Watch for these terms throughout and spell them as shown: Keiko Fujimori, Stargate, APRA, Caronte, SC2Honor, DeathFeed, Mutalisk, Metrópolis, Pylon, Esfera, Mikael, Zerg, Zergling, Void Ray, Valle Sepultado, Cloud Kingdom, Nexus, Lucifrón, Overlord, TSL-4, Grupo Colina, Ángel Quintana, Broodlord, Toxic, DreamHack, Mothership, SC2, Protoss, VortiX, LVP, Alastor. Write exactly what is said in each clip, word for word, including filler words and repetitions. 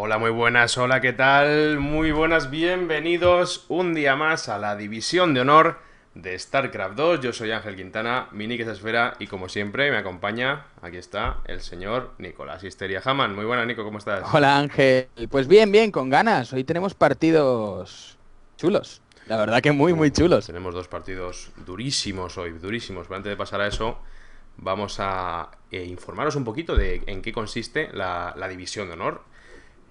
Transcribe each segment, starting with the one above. Hola, muy buenas, hola, ¿qué tal? Muy buenas, bienvenidos un día más a la División de Honor de StarCraft dos. Yo soy Ángel Quintana, mi nick es Esfera y como siempre me acompaña, aquí está, el señor Nicolás Histeria Haman. Muy buenas, Nico, ¿cómo estás? Hola, Ángel. Pues bien, bien, con ganas. Hoy tenemos partidos chulos. La verdad que muy, muy chulos. Tenemos dos partidos durísimos hoy, durísimos. Pero antes de pasar a eso, vamos a eh, informaros un poquito de en qué consiste la, la División de Honor.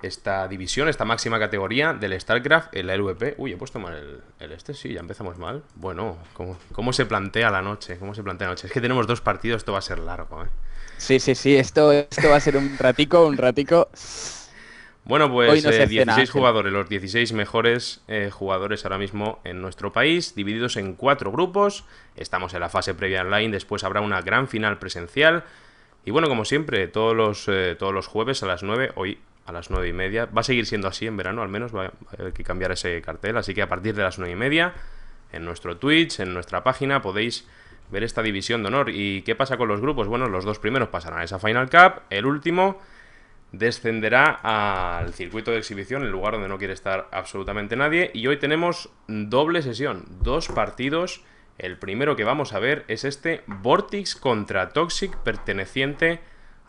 Esta división, esta máxima categoría del StarCraft, el L V P. Uy, he puesto mal el, el este, sí, ya empezamos mal. Bueno, ¿cómo, cómo se plantea la noche? ¿Cómo se plantea la noche? Es que tenemos dos partidos, esto va a ser largo, ¿eh? Sí, sí, sí, esto, esto va a ser un ratico, un ratico. Bueno, pues no eh, dieciséis jugadores, los dieciséis mejores eh, jugadores ahora mismo en nuestro país, divididos en cuatro grupos. Estamos en la fase previa online, después habrá una gran final presencial. Y bueno, como siempre, todos los, eh, todos los jueves a las nueve, hoy a las nueve y media. Va a seguir siendo así en verano, al menos va a haber que cambiar ese cartel. Así que a partir de las nueve y media, en nuestro Twitch, en nuestra página, podéis ver esta división de honor. ¿Y qué pasa con los grupos? Bueno, los dos primeros pasarán a esa Final Cup. El último descenderá al circuito de exhibición, el lugar donde no quiere estar absolutamente nadie. Y hoy tenemos doble sesión, dos partidos. El primero que vamos a ver es este VortiX contra Toxic, perteneciente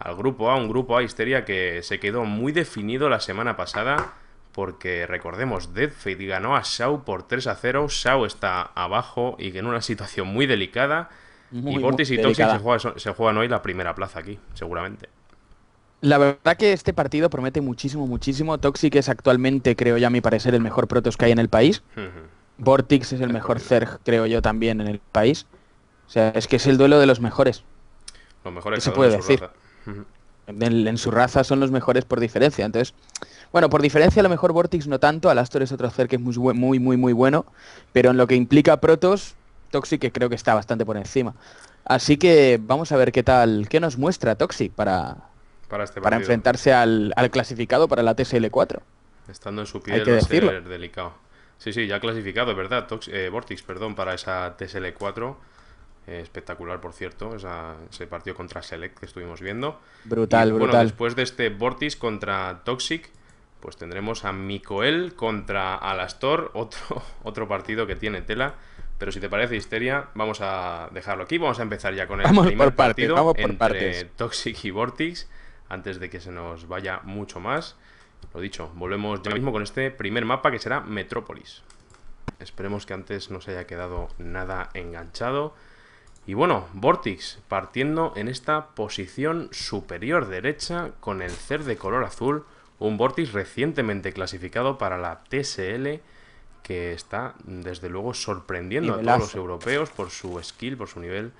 al grupo A, un grupo A Histeria que se quedó muy definido la semana pasada, porque recordemos, DeathFeed ganó a Shao por tres a cero, Shao está abajo y en una situación muy delicada, muy, y VortiX y Toxic se, juega, se juegan hoy la primera plaza aquí, seguramente. La verdad que este partido promete muchísimo, muchísimo. Toxic es actualmente, creo yo, a mi parecer, el mejor Protoss que hay en el país. Uh-huh. Vortix es el mejor Zerg, creo yo, también en el país. O sea, es que es el duelo de los mejores. Los mejores que se puede decir. Raza. En, en su raza son los mejores por diferencia. Entonces, bueno, por diferencia a lo mejor Vortix no tanto, Alastor es otro Zerg que es muy, muy, muy, muy bueno, pero en lo que implica Protoss, Toxic que creo que está bastante por encima. Así que vamos a ver qué tal, qué nos muestra Toxic para, para, este para enfrentarse al, al clasificado para la T S L cuatro. Estando en su piel, hay que decirlo, va a ser delicado. Sí, sí, ya clasificado, ¿verdad? Toxic, eh, Vortix, perdón, para esa T S L cuatro. Espectacular, por cierto, esa, ese partido contra Select que estuvimos viendo. Brutal, y, bueno, brutal. Después de este Vortix contra Toxic, pues tendremos a Mikael contra Alastor, otro, otro partido que tiene tela. Pero si te parece, Histeria, vamos a dejarlo aquí. Vamos a empezar ya con el vamos primer por parte, partido vamos por entre partes. Toxic y Vortix, antes de que se nos vaya mucho más. Lo dicho, volvemos ya mismo con este primer mapa que será Metrópolis. Esperemos que antes no se haya quedado nada enganchado. Y bueno, Vortix partiendo en esta posición superior derecha con el Zerg de color azul, un Vortix recientemente clasificado para la T S L que está desde luego sorprendiendo Nivelazo. a todos los europeos por su skill, por su nivel.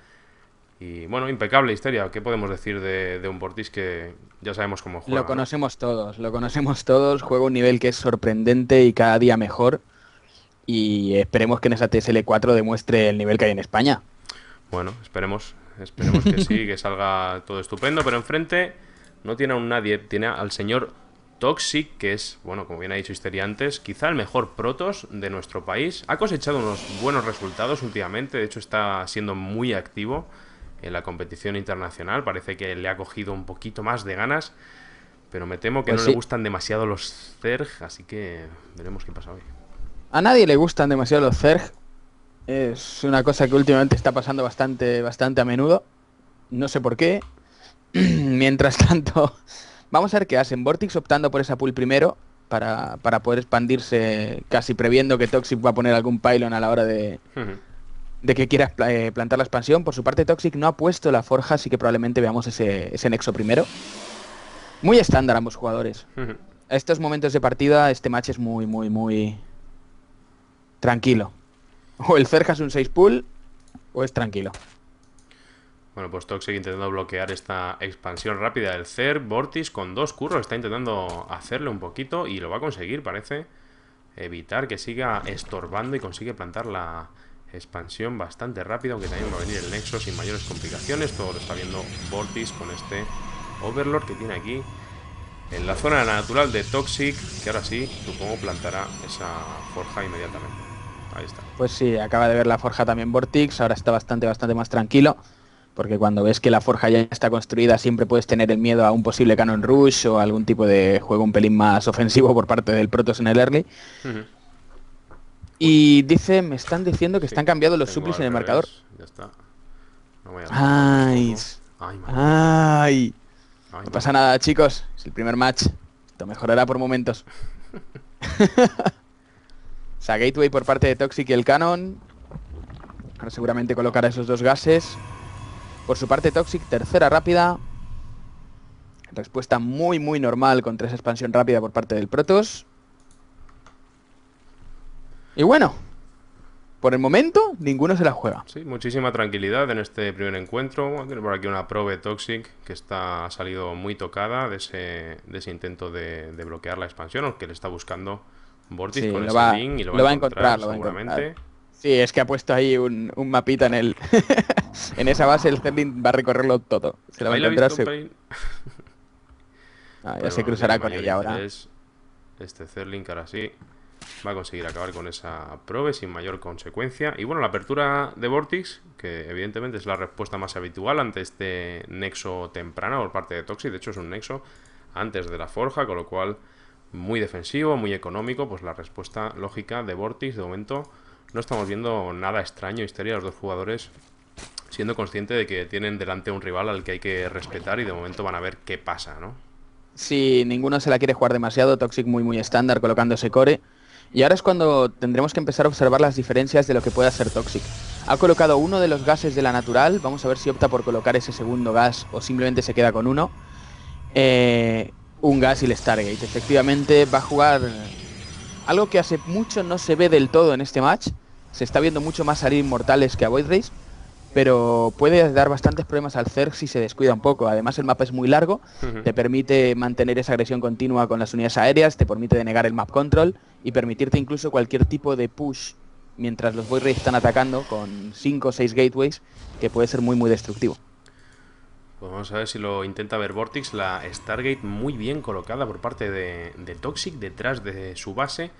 Y bueno, impecable Histeria, ¿qué podemos decir de, de un Vortix que ya sabemos cómo juega? Lo conocemos ¿no? todos, lo conocemos todos, juega un nivel que es sorprendente y cada día mejor y esperemos que en esa T S L cuatro demuestre el nivel que hay en España. Bueno, esperemos, esperemos que sí, que salga todo estupendo, pero enfrente no tiene a un nadie, tiene al señor Toxic, que es, bueno, como bien ha dicho Histeria antes, quizá el mejor Protoss de nuestro país. Ha cosechado unos buenos resultados últimamente, de hecho está siendo muy activo en la competición internacional, parece que le ha cogido un poquito más de ganas, pero me temo que pues no sí. le gustan demasiado los Zerg, así que veremos qué pasa hoy. A nadie le gustan demasiado los Zerg. Es una cosa que últimamente está pasando bastante, bastante a menudo. No sé por qué. Mientras tanto, vamos a ver qué hacen. Vortix optando por esa pool primero para, para poder expandirse, casi previendo que Toxic va a poner algún pylon a la hora de, uh-huh. de que quiera eh, plantar la expansión. Por su parte, Toxic no ha puesto la forja, así que probablemente veamos ese, ese nexo primero. Muy estándar ambos jugadores. Uh-huh. A estos momentos de partida, este match es muy, muy, muy tranquilo. O el Zerg es un seis pull, o es tranquilo. Bueno, pues Toxic intentando bloquear esta expansión rápida del Zerg. Vortix con dos curros está intentando hacerle un poquito y lo va a conseguir, parece. Evitar que siga estorbando y consigue plantar la expansión bastante rápido, aunque también va a venir el nexo sin mayores complicaciones. Todo lo está viendo Vortix con este Overlord que tiene aquí en la zona natural de Toxic, que ahora sí, supongo, plantará esa forja inmediatamente. Ahí está. Pues sí, acaba de ver la forja también Vortix, ahora está bastante, bastante más tranquilo. Porque cuando ves que la forja ya está construida siempre puedes tener el miedo a un posible Cannon Rush o algún tipo de juego un pelín más ofensivo por parte del Protoss en el early. Uh-huh. Y dice, me están diciendo que sí, están cambiando los suplis en el revés. Marcador. Ya está. No voy a... Ay, ay, ay. Ay, no pasa nada, chicos. Es el primer match. Esto mejorará por momentos. O sea, Gateway por parte de Toxic y el Cannon. Ahora seguramente colocará esos dos gases. Por su parte Toxic, tercera rápida. Respuesta muy muy normal contra esa expansión rápida por parte del Protoss. Y bueno, por el momento ninguno se la juega. Sí, muchísima tranquilidad en este primer encuentro. Tiene por aquí una probe Toxic que está, ha salido muy tocada de ese, de ese intento de, de bloquear la expansión, aunque le está buscando Vortix sí, con ese va, link y lo, lo va a encontrar, encontrar seguramente. Lo va a encontrar. Sí, es que ha puesto ahí un, un mapita en el en esa base, el Zerling va a recorrerlo todo. Se lo va a encontrar. Se... ah, ya se cruzará con ella ahora. Este Zerling ahora sí va a conseguir acabar con esa probe sin mayor consecuencia. Y bueno, la apertura de Vortix, que evidentemente es la respuesta más habitual ante este nexo temprano por parte de Toxic. De hecho es un nexo antes de la forja, con lo cual muy defensivo, muy económico. Pues la respuesta lógica de Vortix de momento. No estamos viendo nada extraño, Histeria, los dos jugadores siendo conscientes de que tienen delante un rival al que hay que respetar y de momento van a ver qué pasa, ¿no? Sí, ninguno se la quiere jugar demasiado, Toxic muy muy estándar colocándose core. Y ahora es cuando tendremos que empezar a observar las diferencias de lo que puede hacer Toxic. Ha colocado uno de los gases de la natural, vamos a ver si opta por colocar ese segundo gas o simplemente se queda con uno. Eh, un gas y el Stargate, efectivamente va a jugar... Algo que hace mucho no se ve del todo en este match. Se está viendo mucho más salir inmortales que a Void Race, pero puede dar bastantes problemas al Zerg si se descuida un poco. Además el mapa es muy largo, uh-huh. Te permite mantener esa agresión continua con las unidades aéreas, te permite denegar el map control y permitirte incluso cualquier tipo de push mientras los Void Race están atacando con cinco o seis gateways, que puede ser muy muy destructivo. Pues vamos a ver si lo intenta ver Vortix, la Stargate muy bien colocada por parte de, de Toxic detrás de su base.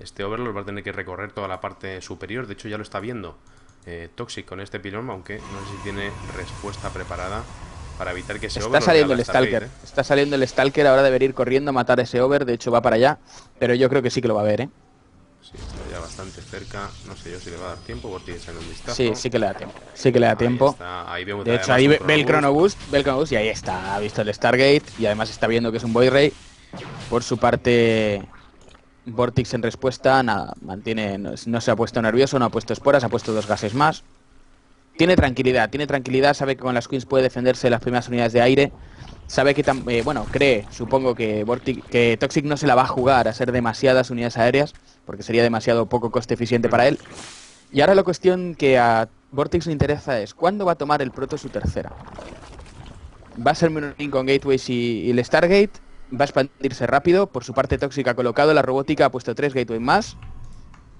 Este Overlord va a tener que recorrer toda la parte superior, de hecho ya lo está viendo eh, Toxic con este pilón, aunque no sé si tiene respuesta preparada para evitar que ese Overlord... Está saliendo el Stalker, ¿eh? Está saliendo el Stalker, ahora debería ir corriendo a matar a ese Over, de hecho va para allá, pero yo creo que sí que lo va a ver, ¿eh? Sí, está ya bastante cerca. No sé yo si le va a dar tiempo. Porque tiene que salir un vistazo. Sí, sí que le da tiempo. Sí que le da ahí tiempo. Está. Ahí vemos de hecho, ahí ve, ve el Chrono Boost. Ve el Chrono Boost y ahí está. Ha visto el Stargate. Y además está viendo que es un Void Ray. Por su parte, Vortix en respuesta. Nada, mantiene. No, no se ha puesto nervioso, no ha puesto esporas, ha puesto dos gases más. Tiene tranquilidad, tiene tranquilidad. Sabe que con las Queens puede defenderse de las primeras unidades de aire. Sabe que, tam, eh, bueno, cree, supongo que, Vortix, que Toxic no se la va a jugar a hacer demasiadas unidades aéreas, porque sería demasiado poco coste eficiente para él. Y ahora la cuestión que a Vortix le interesa es, ¿cuándo va a tomar el Proto su tercera? Va a ser Mirroring con Gateways y, y el Stargate, va a expandirse rápido, por su parte Toxic ha colocado la robótica, ha puesto tres Gateways más,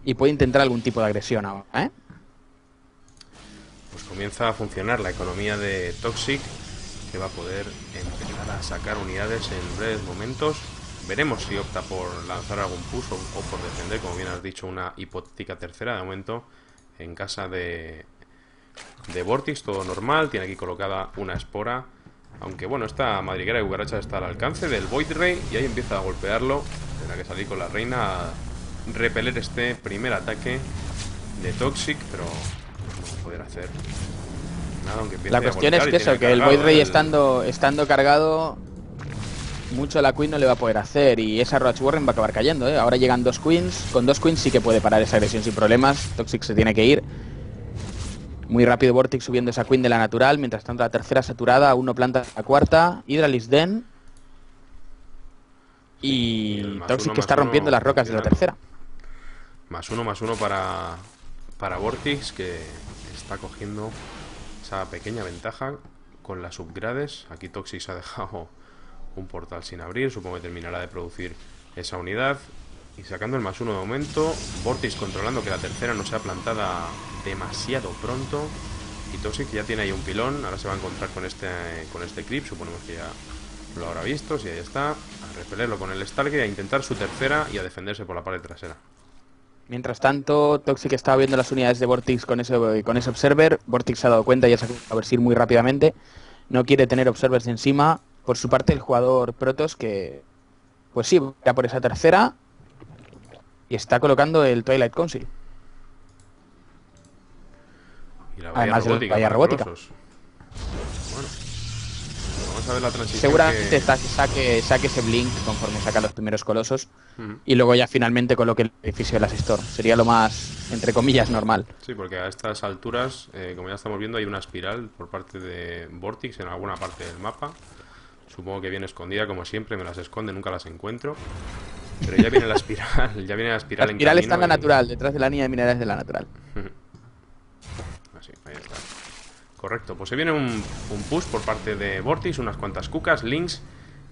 y puede intentar algún tipo de agresión ahora, ¿eh? Pues comienza a funcionar la economía de Toxic, que va a poder empezar a sacar unidades en breves momentos. Veremos si opta por lanzar algún push o, o por defender, como bien has dicho, una hipotética tercera. De momento en casa de, de Vortix, todo normal. Tiene aquí colocada una espora, aunque bueno, esta madriguera de cucaracha está al alcance del Void Ray y ahí empieza a golpearlo. Tendrá que salir con la reina a repeler este primer ataque de Toxic, pero no va a poder hacer nada, aunque empiece a golpear. La cuestión es que eso, que el Void Ray el... estando, estando cargado... Mucho a la Queen no le va a poder hacer y esa Roach Warren va a acabar cayendo, ¿eh? Ahora llegan dos Queens, con dos Queens sí que puede parar esa agresión sin problemas. Toxic se tiene que ir. Muy rápido Vortix subiendo esa Queen de la natural, mientras tanto la tercera saturada, uno planta la cuarta, Hydralis Den y Toxic que está rompiendo las rocas de la tercera. Más uno, más uno para, para Vortix, que está cogiendo esa pequeña ventaja con las subgrades. Aquí Toxic se ha dejado... un portal sin abrir, supongo que terminará de producir esa unidad. Y sacando el más uno de momento, Vortix controlando que la tercera no sea plantada demasiado pronto. Y Toxic ya tiene ahí un pilón, ahora se va a encontrar con este con este creep, suponemos que ya lo habrá visto, si ahí está. A repelerlo con el Stargate, a intentar su tercera y a defenderse por la parte trasera. Mientras tanto, Toxic estaba viendo las unidades de VortiX con ese, con ese Observer. VortiX se ha dado cuenta y ha sacado a Versir muy rápidamente. No quiere tener Observers encima. Por su parte, el jugador Protoss, que pues sí, va por esa tercera y está colocando el Twilight Council. Y la valla robótica. Valla robótica. Bueno, vamos a ver la transición. Seguramente que... está, saque, saque ese Blink conforme saca los primeros colosos. Uh-huh. Y luego ya finalmente coloque el edificio de las Astor. Sería lo más, entre comillas, normal. Sí, porque a estas alturas, eh, como ya estamos viendo, hay una espiral por parte de VortiX en alguna parte del mapa. Supongo que viene escondida, como siempre. Me las esconde, nunca las encuentro. Pero ya viene la espiral. Ya viene la espiral. La espiral en está en la y... natural, detrás de la línea de minerales de la natural. Así, ahí está. Correcto, pues se viene un, un push por parte de VortiX. Unas cuantas cucas, links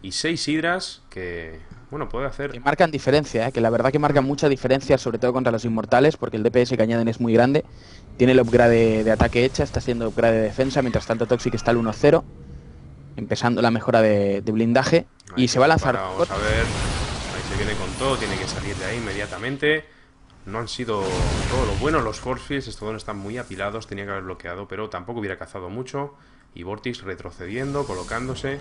y seis hidras que, bueno, puede hacer... Que marcan diferencia, ¿eh? Que la verdad que marcan mucha diferencia, sobre todo contra los inmortales, porque el D P S que añaden es muy grande. Tiene el upgrade de, de ataque hecha, está haciendo upgrade de defensa. Mientras tanto Toxic está al uno cero. Empezando la mejora de, de blindaje. Ahí y se va a lanzar. Vamos a ver. Ahí se viene con todo. Tiene que salir de ahí inmediatamente. No han sido todo lo bueno los force fields. Estos dos están muy apilados. Tenía que haber bloqueado, pero tampoco hubiera cazado mucho. Y VortiX retrocediendo, colocándose.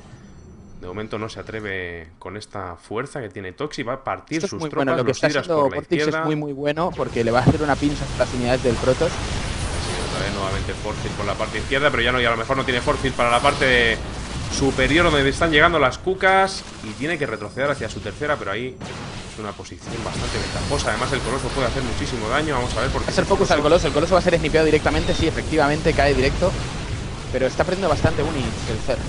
De momento no se atreve con esta fuerza que tiene Toxic. Va a partir Esto sus muy tropas. Bueno. Lo que está haciendo VortiX es muy muy bueno, porque le va a hacer una pinza a las unidades del Protoss. Sí, otra vez nuevamente forcefield por la parte izquierda, pero ya no, y a lo mejor no tiene forcefield para la parte de... superior, donde están llegando las cucas. Y tiene que retroceder hacia su tercera. Pero ahí es una posición bastante ventajosa. Además el coloso puede hacer muchísimo daño. Vamos a ver por qué. Va a ser focus al coloso. El coloso va a ser snipeado directamente. Sí, efectivamente, cae directo. Pero está perdiendo bastante units el C E R.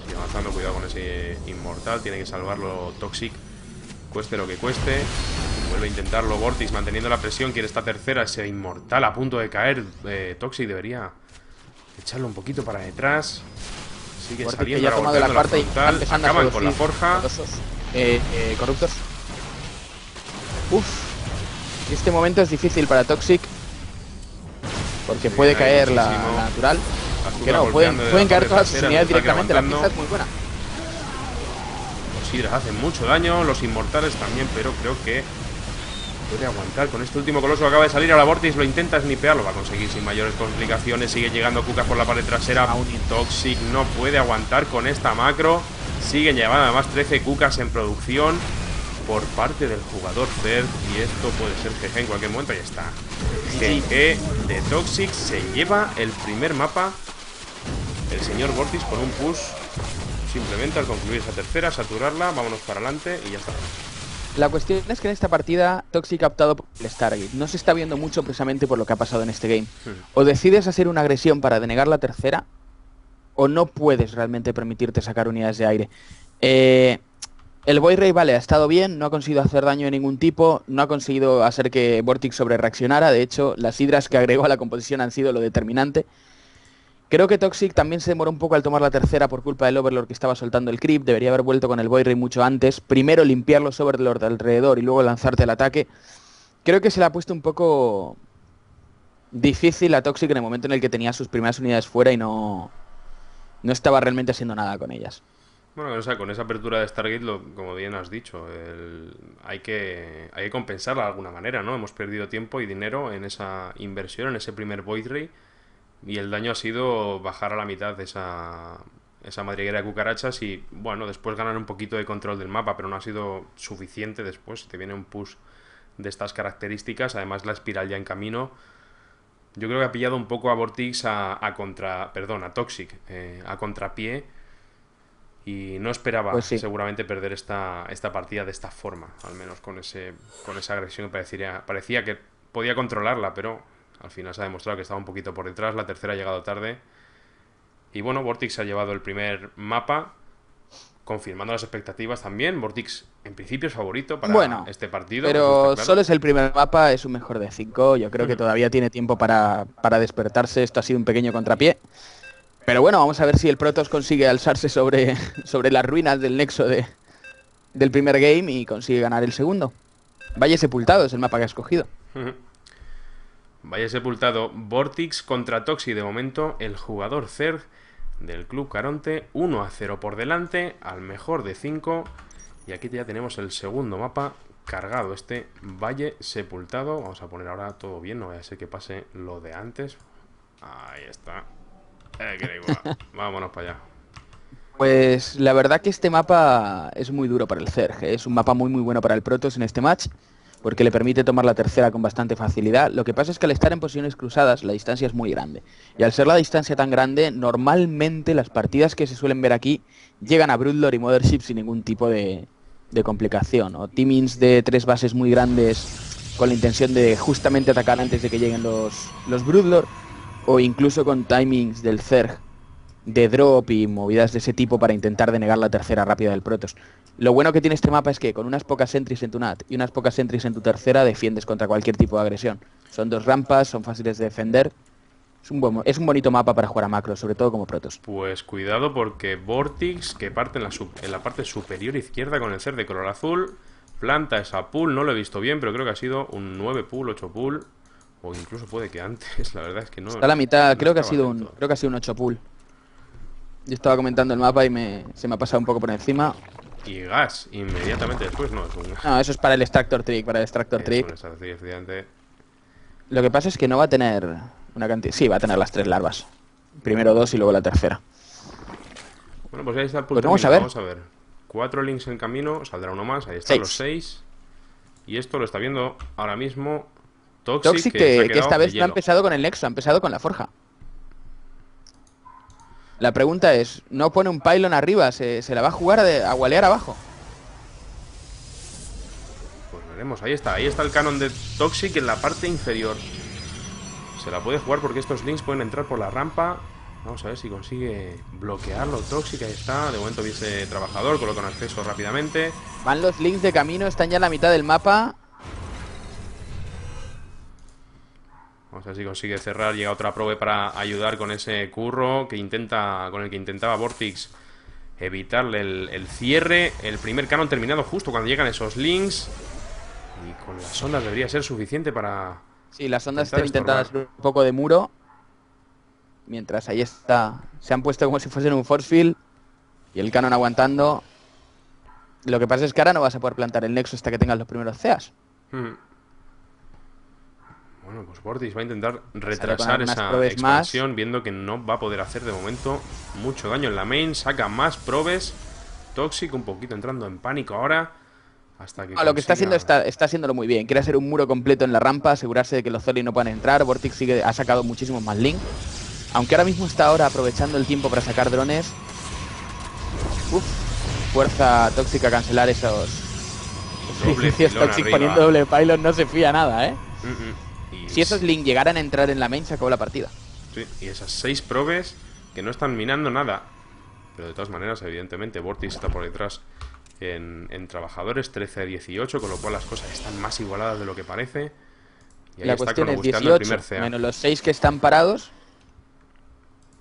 Sigue sí, avanzando. Cuidado con ese inmortal. Tiene que salvarlo Toxic, cueste lo que cueste. Vuelve a intentarlo VortiX, manteniendo la presión. Quiere esta tercera. Ese inmortal a punto de caer. eh, Toxic debería echarlo un poquito para detrás. Sigue VortiX saliendo, que ya ha tomado la parte la y acaban con la forja. Eh, eh, corruptos. Uff. Este momento es difícil para Toxic, porque sí, puede caer la, la natural. Que no, pueden, pueden caer todas sus unidades directamente. La pista es muy buena. Los hidras hacen mucho daño, los inmortales también, pero creo que puede aguantar con este último coloso. Acaba de salir a la VortiX, lo intenta snipear, lo va a conseguir sin mayores complicaciones. Sigue llegando cucas por la pared trasera. Toxic no puede aguantar con esta macro. Siguen llevando además trece cucas en producción por parte del jugador C E R. Y esto puede ser G G en cualquier momento. Ya está. G G de Toxic, se lleva el primer mapa el señor VortiX con un push. Simplemente al concluir esa tercera, saturarla, vámonos para adelante y ya está. La cuestión es que en esta partida Toxic ha optado por el Stargate. No se está viendo mucho precisamente por lo que ha pasado en este game. O decides hacer una agresión para denegar la tercera, o no puedes realmente permitirte sacar unidades de aire. Eh, el Boy Ray, vale, ha estado bien, no ha conseguido hacer daño de ningún tipo, no ha conseguido hacer que VortiX sobrereaccionara. De hecho, las hidras que agregó a la composición han sido lo determinante. Creo que Toxic también se demoró un poco al tomar la tercera por culpa del Overlord que estaba soltando el creep. Debería haber vuelto con el Boy Ray mucho antes. Primero limpiar los Overlord alrededor y luego lanzarte el ataque. Creo que se le ha puesto un poco difícil a Toxic en el momento en el que tenía sus primeras unidades fuera y no, no estaba realmente haciendo nada con ellas. Bueno, o sea, con esa apertura de Stargate, lo, como bien has dicho, el, hay, que, hay que compensarla de alguna manera, ¿no? Hemos perdido tiempo y dinero en esa inversión, en ese primer Boy Ray. Y el daño ha sido bajar a la mitad de esa, esa madriguera de cucarachas y, bueno, después ganar un poquito de control del mapa, pero no ha sido suficiente después. Si te viene un push de estas características, además la espiral ya en camino, yo creo que ha pillado un poco a VortiX a, a contra... Perdón, a Toxic, eh, a contrapié. Y no esperaba, pues sí, seguramente perder esta, esta partida de esta forma, al menos con, ese, con esa agresión que parecía, parecía que podía controlarla, pero... Al final se ha demostrado que estaba un poquito por detrás. La tercera ha llegado tarde. Y bueno, VortiX ha llevado el primer mapa, confirmando las expectativas también. VortiX en principio es favorito para bueno, este partido. Pero claro, solo es el primer mapa, es un mejor de cinco. Yo creo que todavía tiene tiempo para, para despertarse. Esto ha sido un pequeño contrapié. Pero bueno, vamos a ver si el Protoss consigue alzarse sobre, sobre las ruinas del nexo de, del primer game y consigue ganar el segundo. Valle Sepultado es el mapa que ha escogido. Uh-huh. Valle Sepultado, VortiX contra Toxic. De momento, el jugador C E R del Club Caronte, uno a cero por delante, al mejor de cinco. Y aquí ya tenemos el segundo mapa cargado este Valle Sepultado. Vamos a poner ahora todo bien, no vaya a ser que pase lo de antes. Ahí está. Vámonos para allá. Pues la verdad que este mapa es muy duro para el Zerg. Es un mapa muy muy bueno para el Protoss en este match, porque le permite tomar la tercera con bastante facilidad. Lo que pasa es que al estar en posiciones cruzadas, la distancia es muy grande. Y al ser la distancia tan grande, normalmente las partidas que se suelen ver aquí llegan a Broodlord y Mothership sin ningún tipo de, de complicación. O teamings de tres bases muy grandes con la intención de justamente atacar antes de que lleguen los, los Broodlord. O incluso con timings del Zerg de drop y movidas de ese tipo para intentar denegar la tercera rápida del Protoss. Lo bueno que tiene este mapa es que con unas pocas sentries en tu nat y unas pocas sentries en tu tercera defiendes contra cualquier tipo de agresión. Son dos rampas, son fáciles de defender. Es un, buen, es un bonito mapa para jugar a macro, sobre todo como Protoss. Pues cuidado porque VortiX, que parte en la, sub, en la parte superior izquierda con el ser de color azul, planta esa pool, no lo he visto bien, pero creo que ha sido un nueve pool, ocho pool, o incluso puede que antes, la verdad es que no. Está a la mitad, no creo, que ha sido un, creo que ha sido un ocho pool. Yo estaba comentando el mapa y me, se me ha pasado un poco por encima. Y gas, inmediatamente después no. Es un... No, eso es para el extractor trick, para el extractor es trick. Extractor, Lo que pasa es que no va a tener una cantidad... Sí, va a tener las tres larvas. Primero dos y luego la tercera. Bueno, pues ahí está el punto. Pues vamos a ver. Vamos a ver. Cuatro links en camino, saldrá uno más, ahí están seis. Los seis. Y esto lo está viendo ahora mismo Toxic. Toxic que, que, que esta vez no ha empezado con el nexo, ha empezado con la forja. La pregunta es, ¿no pone un pylon arriba? ¿Se, se la va a jugar a, de, a gualear abajo? Pues veremos, ahí está, ahí está el canon de Toxic en la parte inferior. Se la puede jugar porque estos links pueden entrar por la rampa. Vamos a ver si consigue bloquearlo Toxic, ahí está. De momento viene ese trabajador, colocan acceso rápidamente. Van los links de camino, están ya en la mitad del mapa. Vamos a ver si consigue cerrar, llega otra probe para ayudar con ese curro que intenta, con el que intentaba VortiX evitarle el, el cierre. El primer canon terminado justo cuando llegan esos links. Y con las ondas debería ser suficiente para... Sí, las ondas están intentando hacer un poco de muro. Mientras ahí está, se han puesto como si fuesen un force field. Y el canon aguantando. Lo que pasa es que ahora no vas a poder plantar el nexo hasta que tengas los primeros ceas. Hmm. Bueno, pues VortiX va a intentar retrasar esa expansión más, viendo que no va a poder hacer de momento mucho daño en la main. Saca más probes. Toxic un poquito entrando en pánico ahora. Hasta que no, consiga... Lo que está haciendo está, está haciéndolo muy bien. Quiere hacer un muro completo en la rampa, asegurarse de que los Zerg no puedan entrar. VortiX sigue, ha sacado muchísimos más links. Aunque ahora mismo está ahora aprovechando el tiempo para sacar drones. Uf, fuerza Toxic a cancelar esos... edificios. Toxic arriba, poniendo doble pylon, no se fía nada, ¿eh? Uh -uh. Si esos Link llegaran a entrar en la main, se acabó la partida. Sí, y esas seis probes que no están minando nada. Pero de todas maneras, evidentemente, VortiX está por detrás en, en trabajadores, trece a dieciocho, con lo cual las cosas están más igualadas de lo que parece. Y ahí la está cuestión es dieciocho, menos los seis que están parados.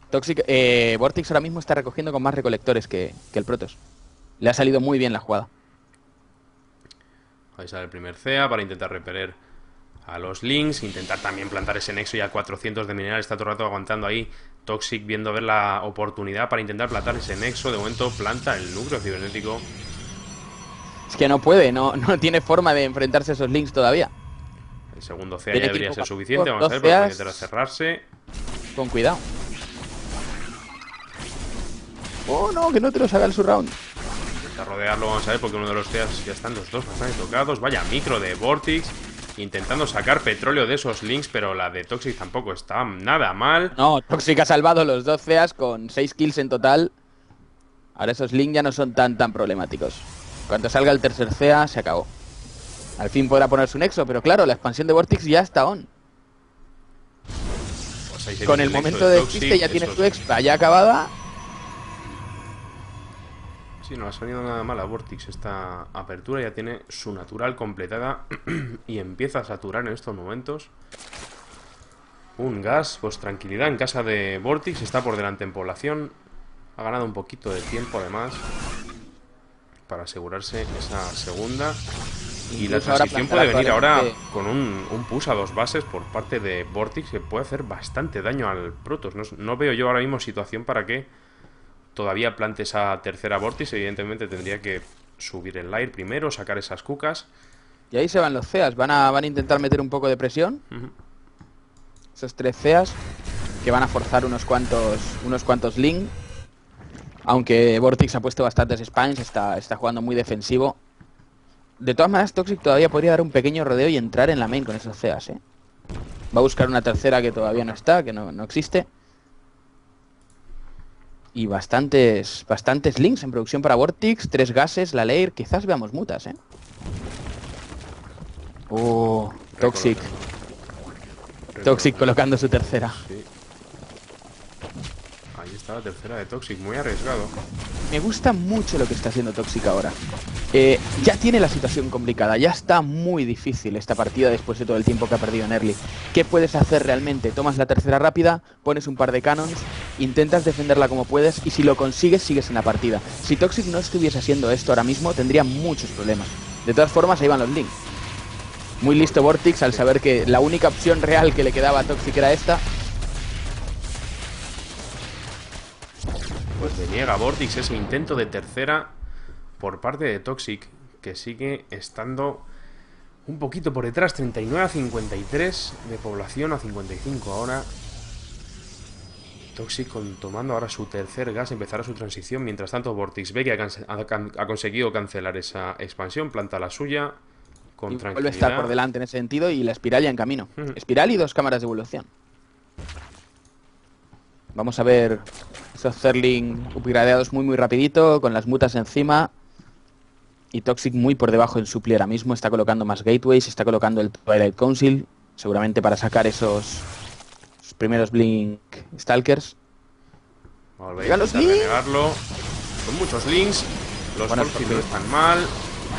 Toxic, eh, VortiX ahora mismo está recogiendo con más recolectores que, que el Protoss. Le ha salido muy bien la jugada. Ahí sale el primer C E A para intentar repeler a los links, intentar también plantar ese nexo. Ya cuatrocientos de mineral, está todo el rato aguantando ahí Toxic, viendo ver la oportunidad para intentar plantar ese nexo. De momento planta el núcleo cibernético. Es que no puede, no, no tiene forma de enfrentarse a esos links todavía. El segundo C E A ya debería ser suficiente. Vamos a ver, para intentar cerrarse con cuidado. Oh no, que no te lo haga el surround. Intenta rodearlo, vamos a ver, porque uno de los C E As ya están los dos bastante tocados. Vaya micro de VortiX, intentando sacar petróleo de esos links, pero la de Toxic tampoco está nada mal. No, Toxic ha salvado los dos C E As con seis kills en total. Ahora esos links ya no son tan tan problemáticos. Cuando salga el tercer C E A, se acabó. Al fin podrá poner su nexo, pero claro, la expansión de VortiX ya está on. Pues con el, el momento de existe ya tienes tu expa ya acabada. Sí, no ha salido nada mal a VortiX esta apertura. Ya tiene su natural completada y empieza a saturar en estos momentos. Un gas, pues tranquilidad en casa de VortiX. Está por delante en población. Ha ganado un poquito de tiempo además para asegurarse esa segunda. Y la transición puede venir ahora con un, un push a dos bases por parte de VortiX, que puede hacer bastante daño al Protoss. No, no veo yo ahora mismo situación para que todavía plante esa tercera VortiX. Evidentemente tendría que subir el aire primero, sacar esas cucas Y ahí se van los C E As. Van a, van a intentar meter un poco de presión. Uh-huh. Esos tres C E As que van a forzar unos cuantos, unos cuantos Link. Aunque VortiX ha puesto bastantes spams, está, está jugando muy defensivo. De todas maneras, Toxic todavía podría dar un pequeño rodeo y entrar en la main con esos C E As, ¿eh? Va a buscar una tercera que todavía no está, que no, no existe. Y bastantes bastantes links en producción para VortiX. Tres gases, la lair. Quizás veamos mutas, ¿eh? Oh, Toxic. Toxic colocando su tercera. Sí. Ahí está la tercera de Toxic, muy arriesgado. Me gusta mucho lo que está haciendo Toxic ahora. Eh, ya tiene la situación complicada, ya está muy difícil esta partida después de todo el tiempo que ha perdido en early. ¿Qué puedes hacer realmente? Tomas la tercera rápida, pones un par de cannons, intentas defenderla como puedes y si lo consigues sigues en la partida. Si Toxic no estuviese haciendo esto ahora mismo tendría muchos problemas. De todas formas ahí van los links. Muy listo VortiX al saber que la única opción real que le quedaba a Toxic era esta. Pues deniega VortiX ese intento de tercera por parte de Toxic, que sigue estando un poquito por detrás, treinta y nueve a cincuenta y tres de población a cincuenta y cinco ahora. Toxic con, tomando ahora su tercer gas, empezará su transición. Mientras tanto VortiX ve que ha, ha, ha conseguido cancelar esa expansión, planta la suya con y tranquilidad. Vuelve a estar por delante en ese sentido y la espiral ya en camino. Uh-huh. Espiral y dos cámaras de evolución. Vamos a ver esos Zerling upgradeados muy muy rapidito, con las mutas encima. Y Toxic muy por debajo en supli ahora mismo. Está colocando más gateways, está colocando el Twilight Council, seguramente para sacar esos, esos primeros Blink Stalkers. Volvéis a renegarlo. Con muchos links. Los Morphys no están mal.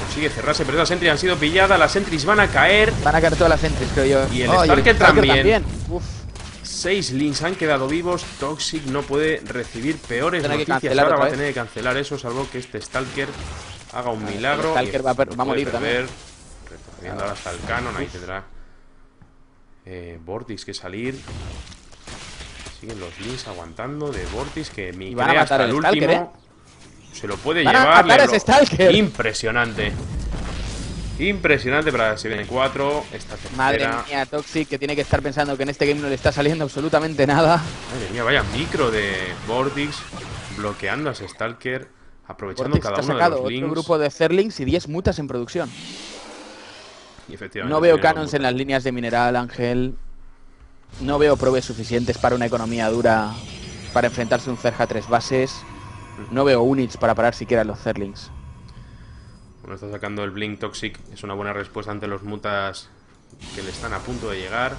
Consigue cerrarse, pero las Sentries han sido pilladas. Las Sentries van a caer. Van a caer todas las Sentries, creo yo. Y el, oh, Starker, y el Starker también. también. Uf. Seis links han quedado vivos. Toxic no puede recibir peores Tiene noticias. Ahora va a tener que cancelar eso, salvo que este Stalker haga un vale, milagro. El Stalker va a, va a morir perder. también. Retrocediendo ahora hasta el Canon. Ahí tendrá eh, VortiX que salir. Siguen los links aguantando de VortiX, que mi van a matar hasta el último. Stalker, ¿eh? Se lo puede van llevar. A matar ese Stalker. Impresionante. Impresionante para la S C dos Honor, esta tercera. Madre mía, Toxic, que tiene que estar pensando que en este game no le está saliendo absolutamente nada. Madre mía, vaya micro de VortiX, bloqueando a ese Stalker, aprovechando VortiX cada uno sacado de los links. Otro grupo de Zerlings y diez mutas en producción. Y efectivamente, no veo cannons en las líneas de mineral, Ángel. No veo probes suficientes para una economía dura, para enfrentarse a un Zerja tres bases. No veo units para parar siquiera los Zerlings. Bueno, está sacando el Blink Toxic. Es una buena respuesta ante los mutas que le están a punto de llegar.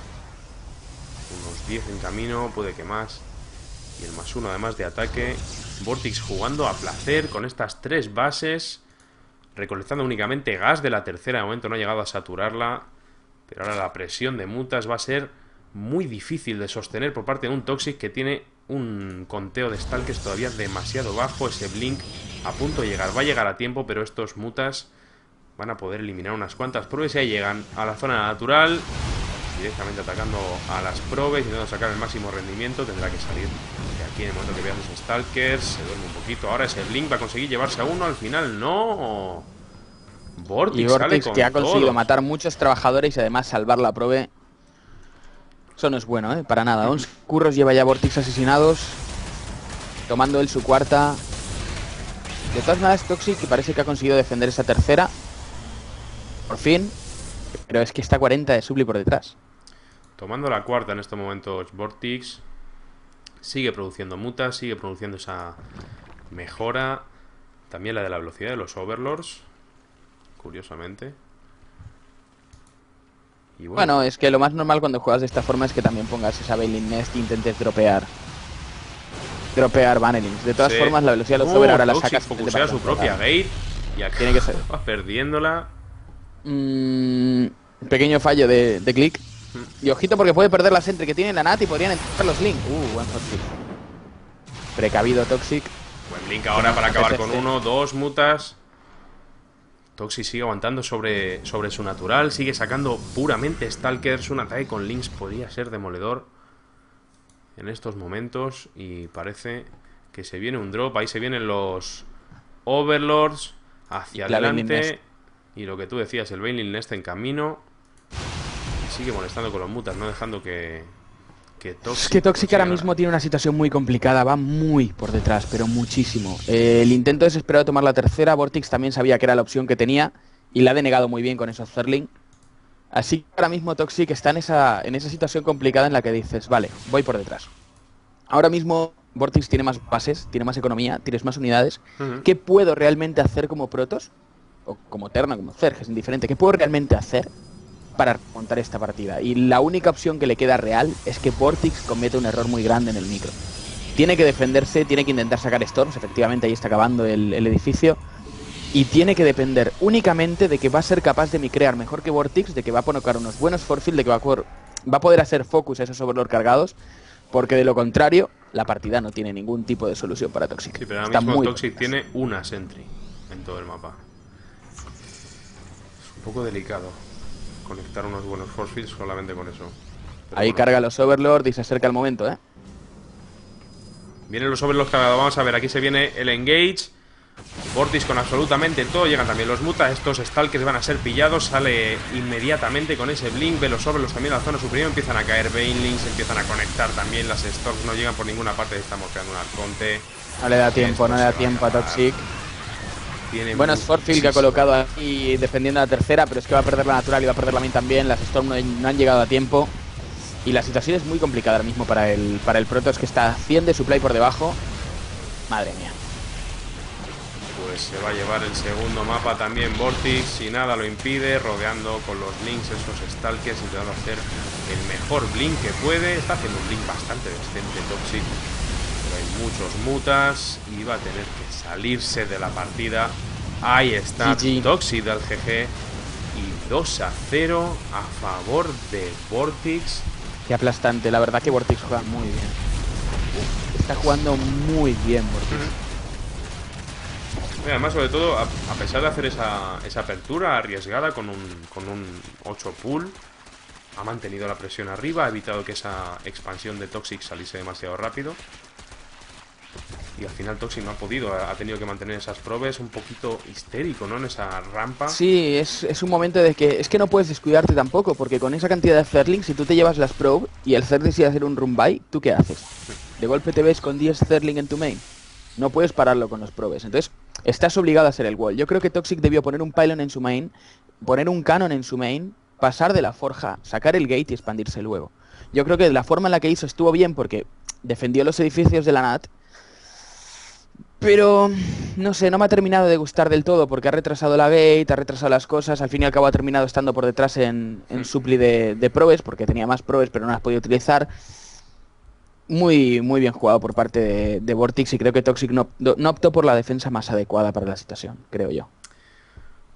Unos diez en camino, puede que más. Y el más uno además de ataque. VortiX jugando a placer con estas tres bases. Recolectando únicamente gas de la tercera. De momento no ha llegado a saturarla. Pero ahora la presión de mutas va a ser muy difícil de sostener por parte de un Toxic que tiene un conteo de Stalkers todavía demasiado bajo. Ese Blink a punto de llegar, va a llegar a tiempo, pero estos mutas van a poder eliminar unas cuantas probes y ahí llegan a la zona natural, directamente atacando a las probes, intentando sacar el máximo rendimiento. Tendrá que salir de aquí en el momento que veamos Stalkers. Se duerme un poquito, ahora ese Blink va a conseguir llevarse a uno, al final no. VortiX, y VortiX sale que ha conseguido todos. matar muchos trabajadores y además salvar la probe. Eso no es bueno, ¿eh? Para nada. once curros lleva ya VortiX asesinados, tomando él su cuarta. De todas maneras, Toxic parece que ha conseguido defender esa tercera. Por fin. Pero es que está cuarenta de supli por detrás. Tomando la cuarta en estos momentos VortiX. Sigue produciendo mutas, sigue produciendo esa mejora. También la de la velocidad de los Overlords, curiosamente. Y bueno. bueno, es que lo más normal cuando juegas de esta forma es que también pongas esa Bailing Nest e intentes dropear dropear Banelings. De todas sí. formas, la velocidad de los Over oh, ahora la sacas. Focusea su propia gate y acá tiene que ser. Va perdiéndola. Mm, pequeño fallo de, de click. Y ojito porque puede perder la sentry que tiene la Nat y podrían entrar los Link. Uh, one hot kill. Precavido Toxic. Buen Link ahora para acabar con uno, dos mutas. Toxic sigue aguantando sobre, sobre su natural, sigue sacando puramente Stalkers. Un ataque con Links podría ser demoledor en estos momentos. Y parece que se viene un drop. Ahí se vienen los Overlords hacia adelante. Y lo que tú decías, el Veiling Nest en camino. Sigue molestando con los mutas, no dejando que... que Toxic, es que Toxic ahora mismo tiene una situación muy complicada. Va muy por detrás, pero muchísimo. eh, El intento desesperado de tomar la tercera, VortiX también sabía que era la opción que tenía y la ha denegado muy bien con esos Zerling. Así que ahora mismo Toxic está en esa, en esa situación complicada en la que dices, vale, voy por detrás. Ahora mismo VortiX tiene más bases, tiene más economía, tienes más unidades. Uh-huh. ¿Qué puedo realmente hacer como Protoss? O como Terna, como Zerg, es indiferente. ¿Qué puedo realmente hacer para remontar esta partida? Y la única opción que le queda real es que VortiX comete un error muy grande en el micro. Tiene que defenderse, tiene que intentar sacar Storms, efectivamente ahí está acabando el, el edificio. Y tiene que depender únicamente de que va a ser capaz de micrear mejor que VortiX, de que va a colocar unos buenos forfield, de que va a, poder, va a poder hacer focus a esos overlord cargados, porque de lo contrario, la partida no tiene ningún tipo de solución para Toxic. Sí, pero ahora está mismo muy Toxic tiene una sentry en todo el mapa. Es un poco delicado conectar unos buenos forfields solamente con eso. Pero ahí bueno, carga los overlord y se acerca el momento, ¿eh? Vienen los overlord cargados, vamos a ver, aquí se viene el engage. VortiX con absolutamente todo, llegan también los mutas, estos stalkers van a ser pillados, sale inmediatamente con ese blink, ve los overlords también a la zona superior, empiezan a caer Veinlings, empiezan a conectar también, las Storms no llegan por ninguna parte, estamos creando un arconte. No le da tiempo, no le da tiempo a Toxic. Bueno, es Forfield que ha colocado aquí defendiendo la tercera, pero es que va a perder la natural y va a perder la main también, las Storms no, no han llegado a tiempo. Y la situación es muy complicada ahora mismo para el, para el Protoss, que está cien de supply por debajo. Madre mía. Pues se va a llevar el segundo mapa también VortiX y nada lo impide, rodeando con los links esos stalkers, intentando hacer el mejor blink que puede. Está haciendo un blink bastante decente Toxic, pero hay muchos mutas y va a tener que salirse de la partida. Ahí está G G. Toxic al G G y dos a cero a favor de VortiX. Qué aplastante, la verdad que VortiX juega muy bien. Está jugando muy bien VortiX. Mm-hmm. Además, sobre todo, a, a pesar de hacer esa, esa apertura arriesgada con un, con un ocho pull, ha mantenido la presión arriba, ha evitado que esa expansión de Toxic saliese demasiado rápido. Y al final Toxic no ha podido, ha tenido que mantener esas probes, un poquito histérico, ¿no? En esa rampa. Sí, es, es un momento de que... Es que no puedes descuidarte tampoco, porque con esa cantidad de Zerling, si tú te llevas las probes y el Zerling sigue a hacer un run-by, ¿tú qué haces? De golpe te ves con diez Zerling en tu main. No puedes pararlo con los probes, entonces estás obligado a hacer el wall. Yo creo que Toxic debió poner un pylon en su main, poner un canon en su main, pasar de la forja, sacar el gate y expandirse luego. Yo creo que la forma en la que hizo estuvo bien porque defendió los edificios de la Nat, pero no sé, no me ha terminado de gustar del todo porque ha retrasado la gate, ha retrasado las cosas, al fin y al cabo ha terminado estando por detrás en, en supply de, de probes porque tenía más probes pero no las podía utilizar. Muy, muy bien jugado por parte de, de VortiX y creo que Toxic no, no optó por la defensa más adecuada para la situación, creo yo.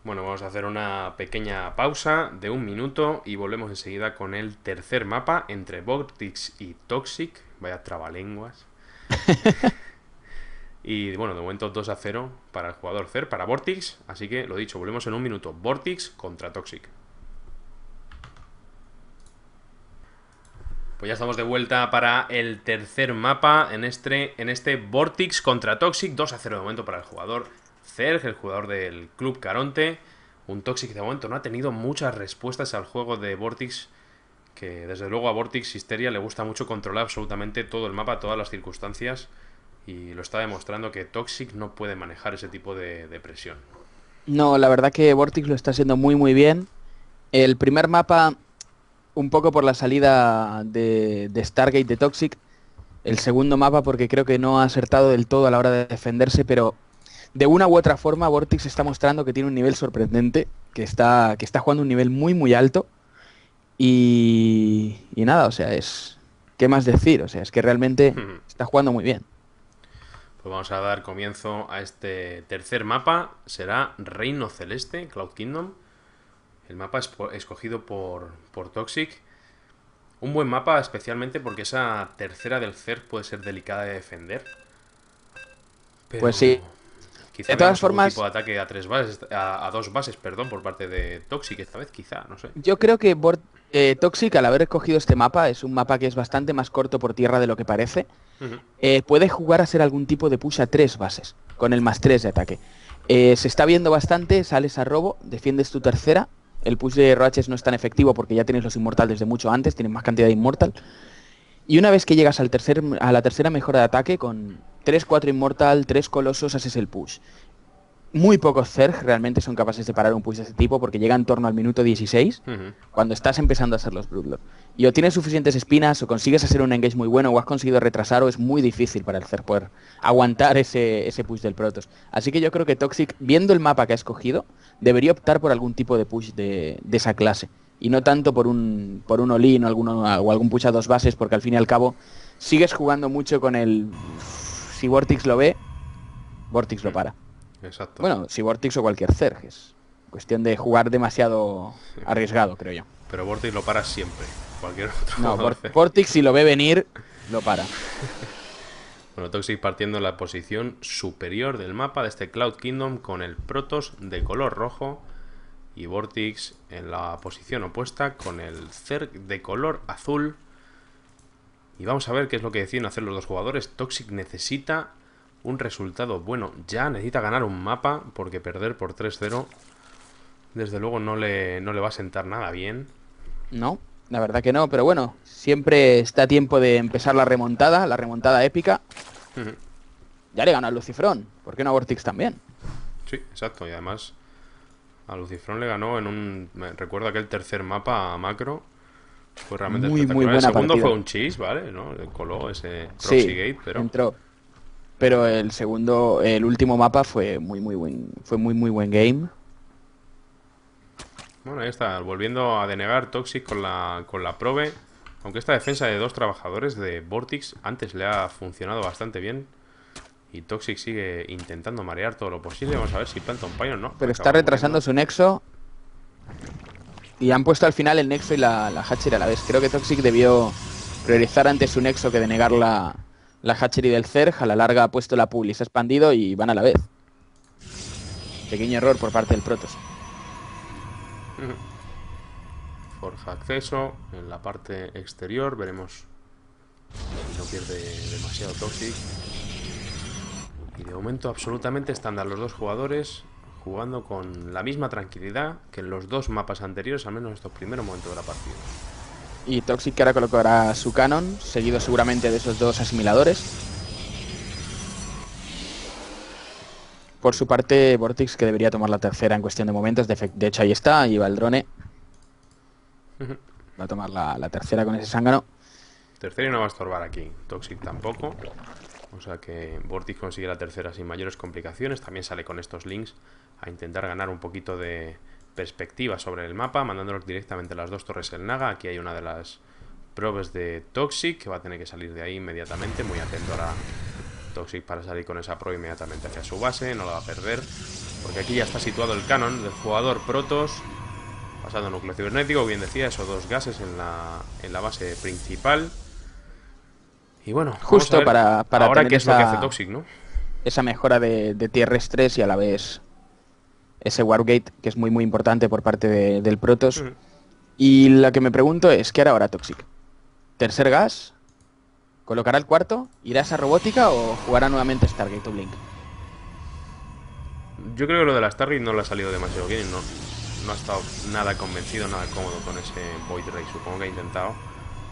Bueno, vamos a hacer una pequeña pausa de un minuto y volvemos enseguida con el tercer mapa entre VortiX y Toxic. Vaya trabalenguas. Y bueno, de momento dos a cero para el jugador Cer, para VortiX. Así que lo dicho, volvemos en un minuto. VortiX contra Toxic. Pues ya estamos de vuelta para el tercer mapa en este, en este VortiX contra Toxic. dos a cero de momento para el jugador Zerg, el jugador del club Caronte. Un Toxic de momento no ha tenido muchas respuestas al juego de VortiX, que desde luego a VortiX Histeria le gusta mucho controlar absolutamente todo el mapa, todas las circunstancias, y lo está demostrando que Toxic no puede manejar ese tipo de, de presión. No, la verdad que VortiX lo está haciendo muy muy bien. El primer mapa... un poco por la salida de, de Stargate de Toxic. El segundo mapa porque creo que no ha acertado del todo a la hora de defenderse, pero de una u otra forma VortiX está mostrando que tiene un nivel sorprendente, que está, que está jugando un nivel muy muy alto. Y, y nada, o sea, es... ¿qué más decir? O sea, es que realmente está jugando muy bien. Pues vamos a dar comienzo a este tercer mapa. Será Reino Celeste, Cloud Kingdom. El mapa es escogido por, por Toxic. Un buen mapa especialmente porque esa tercera del Zerg puede ser delicada de defender. Pero pues sí. Quizá de todas formas, tipo de ataque a tres bases, a, a dos bases, perdón, por parte de Toxic esta vez, quizá, no sé. Yo creo que eh, Toxic, al haber escogido este mapa, es un mapa que es bastante más corto por tierra de lo que parece. Uh-huh. eh, puede jugar a hacer algún tipo de push a tres bases, con el más tres de ataque. Eh, se está viendo bastante, sales a robo, defiendes tu tercera. El push de Roaches no es tan efectivo porque ya tienes los inmortales desde mucho antes, tienes más cantidad de inmortal. Y una vez que llegas al tercer, a la tercera mejora de ataque con tres cuatro inmortal, tres colosos, haces el push. Muy pocos Zerg realmente son capaces de parar un push de ese tipo porque llega en torno al minuto dieciséis, uh-huh. cuando estás empezando a hacer los Bloodlord. Y o tienes suficientes espinas, o consigues hacer un engage muy bueno, o has conseguido retrasar, o es muy difícil para el Zerg poder aguantar ese, ese push del Protoss. Así que yo creo que Toxic, viendo el mapa que ha escogido, debería optar por algún tipo de push de, de esa clase. Y no tanto por un, por un all-in o, alguno, o algún push a dos bases, porque al fin y al cabo sigues jugando mucho con el... Si VortiX lo ve, VortiX lo para. Exacto. Bueno, si VortiX o cualquier Zerg, es cuestión de jugar demasiado arriesgado, creo yo. Pero VortiX lo para siempre, cualquier otro. No, Vort- VortiX si lo ve venir, lo para. Bueno, Toxic partiendo en la posición superior del mapa de este Cloud Kingdom con el Protoss de color rojo y VortiX en la posición opuesta con el Zerg de color azul. Y vamos a ver qué es lo que deciden hacer los dos jugadores. Toxic necesita... un resultado bueno ya, necesita ganar un mapa porque perder por tres cero desde luego no le, no le va a sentar nada bien. No, la verdad que no, pero bueno, siempre está a tiempo de empezar la remontada, la remontada épica. Uh-huh. Ya le ganó a Lucifrón, ¿por qué no a VortiX también? Sí, exacto, y además a Lucifrón le ganó en un... Me recuerdo aquel tercer mapa a macro. Pues realmente muy, muy buena el segundo partida. Fue un cheese, ¿vale? ¿No? Le coló ese proxy sí, gate, pero... entró. Pero el segundo, el último mapa fue muy muy buen, fue muy muy buen game. Bueno, ahí está, volviendo a denegar Toxic con la, con la probe. Aunque esta defensa de dos trabajadores de VortiX antes le ha funcionado bastante bien. Y Toxic sigue intentando marear todo lo posible. Vamos a ver si planta un payo o no. Pero está retrasando muriendo. Su nexo. Y han puesto al final el nexo y la, la hatchery a la vez. Creo que Toxic debió priorizar antes su nexo que denegar la... la hatchery del Zerg. A la larga ha puesto la pool y se ha expandido y van a la vez. Pequeño error por parte del Protoss. Forja acceso en la parte exterior. Veremos si no pierde demasiado Toxic. Y de momento absolutamente estándar los dos jugadores, jugando con la misma tranquilidad que en los dos mapas anteriores, al menos en estos primeros momentos de la partida. Y Toxic que ahora colocará su canon, seguido seguramente de esos dos asimiladores. Por su parte, VortiX que debería tomar la tercera en cuestión de momentos. De hecho, ahí está, ahí va el drone. Va a tomar la, la tercera con ese zángano. Tercera y no va a estorbar aquí. Toxic tampoco. O sea que VortiX consigue la tercera sin mayores complicaciones. También sale con estos links a intentar ganar un poquito de... perspectiva sobre el mapa, mandándolos directamente a las dos torres el Naga. Aquí hay una de las probes de Toxic que va a tener que salir de ahí inmediatamente. Muy atento ahora Toxic para salir con esa probe inmediatamente hacia su base. No la va a perder porque aquí ya está situado el canon del jugador Protoss, pasando núcleo cibernético, bien decía, esos dos gases en la, en la base principal. Y bueno, justo para, para ahora qué es esa, lo que hace Toxic, ¿no? Esa mejora de, de tierras tres y a la vez ese Wargate, que es muy muy importante por parte de, del Protoss. Mm. Y lo que me pregunto es, ¿qué hará ahora Toxic? ¿Tercer gas? ¿Colocará el cuarto? ¿Irá a esa robótica o jugará nuevamente Stargate o Blink? Yo creo que lo de la Stargate no le ha salido demasiado bien. No, no ha estado nada convencido, nada cómodo con ese Void Ray. Supongo que ha intentado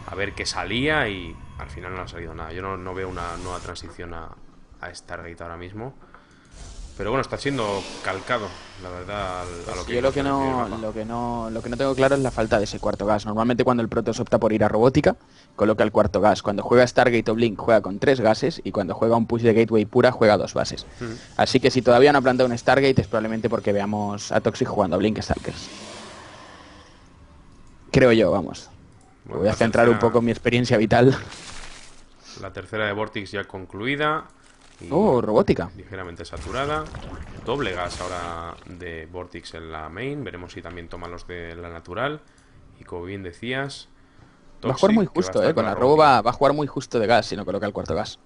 a ver qué salía y al final no ha salido nada. Yo no, no veo una nueva transición a, a Stargate ahora mismo. Pero bueno, está siendo calcado, la verdad, a lo que... Yo lo que, no, lo, que no, lo que no tengo claro es la falta de ese cuarto gas. Normalmente cuando el Protoss opta por ir a robótica, coloca el cuarto gas. Cuando juega Stargate o Blink, juega con tres gases. Y cuando juega un push de Gateway pura, juega dos bases. Mm. Así que si todavía no ha plantado un Stargate, es probablemente porque veamos a Toxic jugando a Blink Stalkers. Creo yo, vamos. Bueno, voy a centrar tercera... un poco en mi experiencia vital. La tercera de VortiX ya concluida. Oh, robótica. Ligeramente saturada. Doble gas ahora de VortiX en la main. Veremos si también toma los de la natural. Y como bien decías, Toxic, va a jugar muy justo, eh. Con la robo va, va a jugar muy justo de gas si no coloca el cuarto gas.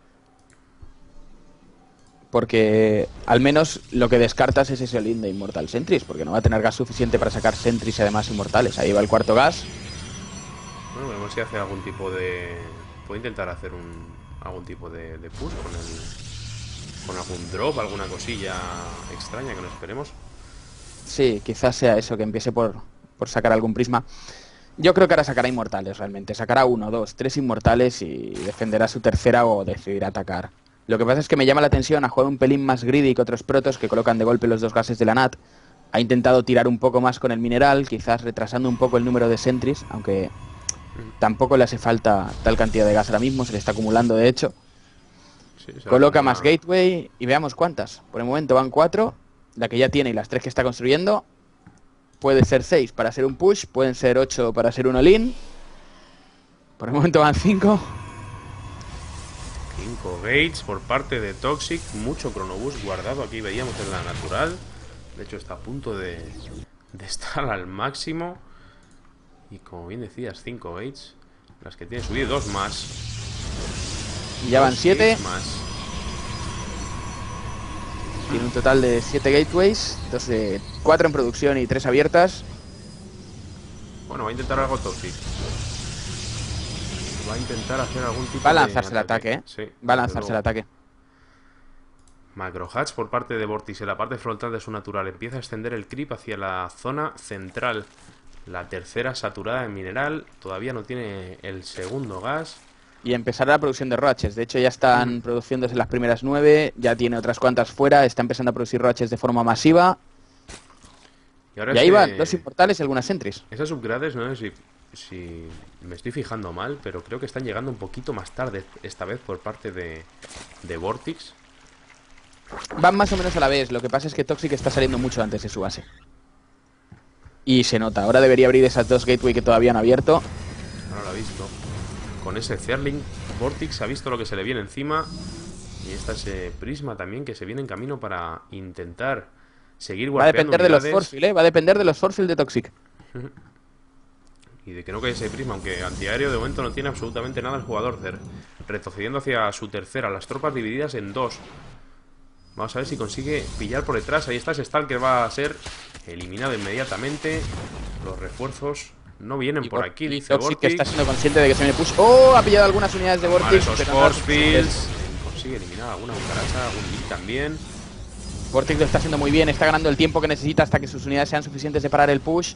Porque al menos lo que descartas es ese all-in de Immortal Sentries, porque no va a tener gas suficiente para sacar Sentries y además Inmortales. Ahí va el cuarto gas. Bueno, veremos si hace algún tipo de... Puede intentar hacer un... algún tipo de, de push con el... con algún drop, alguna cosilla extraña que nos esperemos. Sí, quizás sea eso, que empiece por, por sacar algún prisma. Yo creo que ahora sacará inmortales realmente. Sacará uno, dos, tres inmortales y defenderá su tercera o decidirá atacar. Lo que pasa es que me llama la atención, ha jugado un pelín más greedy que otros protos que colocan de golpe los dos gases de la Nat. Ha intentado tirar un poco más con el mineral, quizás retrasando un poco el número de sentries, aunque tampoco le hace falta tal cantidad de gas ahora mismo, se le está acumulando de hecho. Sí, coloca más gateway y veamos cuántas. Por el momento van cuatro, la que ya tiene y las tres que está construyendo. Puede ser seis para hacer un push, pueden ser ocho para hacer un all-in. Por el momento van cinco. cinco gates por parte de Toxic, mucho cronobús guardado aquí, veíamos en la natural. De hecho está a punto de, de estar al máximo. Y como bien decías, cinco gates, las que tiene subido, dos más. Y ya van siete. Tiene un total de siete gateways, cuatro en producción y tres abiertas. Bueno, va a intentar algo Toxic. Va a intentar hacer algún tipo de... Va a lanzarse el ataque, ¿eh? Sí, va a lanzarse el ataque. Macro hatch por parte de Vortix en la parte frontal de su natural. Empieza a extender el creep hacia la zona central. La tercera saturada de mineral. Todavía no tiene el segundo gas. Y empezará la producción de roaches. De hecho ya están mm. produciéndose las primeras nueve. Ya tiene otras cuantas fuera. Está empezando a producir roaches de forma masiva. Y, ahora y ahí que... van dos inmortales y algunas entries. Esas subgrades, no sé si, si me estoy fijando mal, pero creo que están llegando un poquito más tarde. Esta vez por parte de, de Vortix. Van más o menos a la vez. Lo que pasa es que Toxic está saliendo mucho antes de su base. Y se nota. Ahora debería abrir esas dos gateway que todavía han abierto. Ahora lo ha visto. Con ese Zerling, Vortix ha visto lo que se le viene encima. Y esta es eh, Prisma también, que se viene en camino para intentar seguir warpeando. Va a depender unidades. de los forcefield, ¿eh? Va a depender de los forcefield de Toxic. Y de que no quede ese Prisma, aunque antiaéreo de momento no tiene absolutamente nada el jugador Zer. Retrocediendo hacia su tercera, las tropas divididas en dos. Vamos a ver si consigue pillar por detrás. Ahí está ese Stalker, va a ser eliminado inmediatamente. Los refuerzos no vienen y por aquí, dice Vortix, que está siendo consciente de que se me puso. ¡Oh! Ha pillado algunas unidades de Vortix. Vale, force fields. Consigue eliminar alguna cucaracha, un lead también. Vortix lo está haciendo muy bien, está ganando el tiempo que necesita hasta que sus unidades sean suficientes de parar el push.